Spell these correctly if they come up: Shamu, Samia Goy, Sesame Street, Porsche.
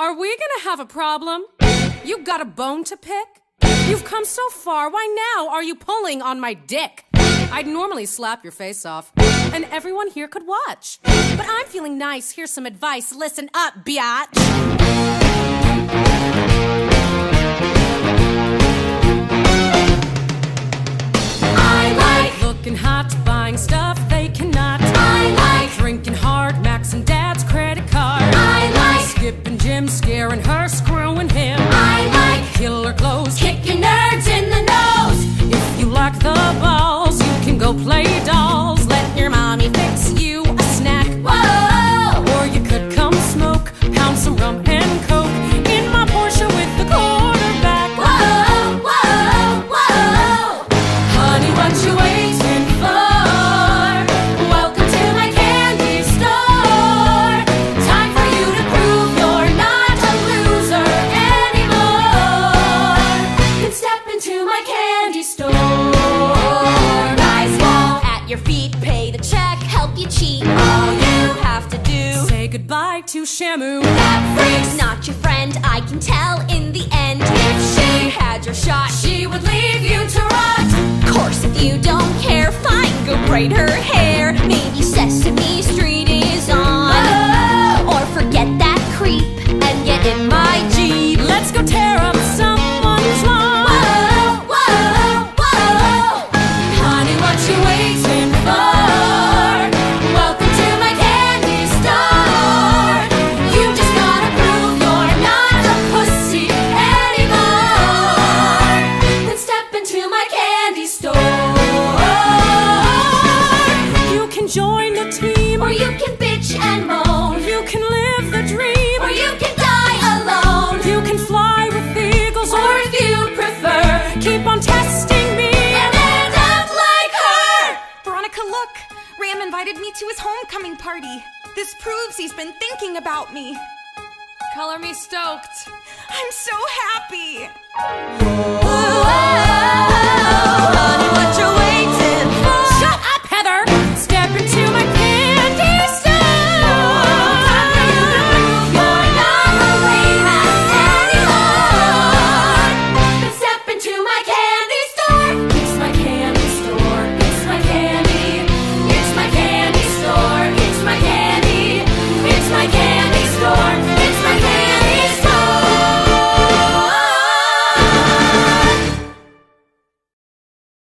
Are we gonna have a problem? You've got a bone to pick? You've come so far, why now are you pulling on my dick? I'd normally slap your face off, and everyone here could watch. But I'm feeling nice, here's some advice, listen up, biatch! Looking hot, buying stuff they cannot. I like drinking hard, Max and Dad's credit card. I like skipping gym, scaring her, screwing him. I like killer clothes, kicking nerds in the nose. If you like the balls, you can go play dolls. Let your mommy fix you a snack. Whoa! Or you could come smoke, pound some rum and coke in my Porsche with the quarterback. Whoa, whoa, whoa! Honey, what you waiting? Goodbye to Shamu. That freak's not your friend, I can tell in the end. If she had your shot, she would leave you to rot. Of course, if you don't care, fine, go braid her hair. Maybe Sesame Street is on. Whoa. Or forget that creep and get in my Jeep. Let's go tear up someone's lawn. Whoa, whoa, whoa. Honey, what you waiting for? Join the team, or you can bitch and moan. You can live the dream, or you can die alone. You can fly with eagles, or if you prefer, keep on testing me and end up like her. Veronica, look, Ram invited me to his homecoming party. This proves he's been thinking about me. Color me stoked. I'm so happy. Whoa. Whoa.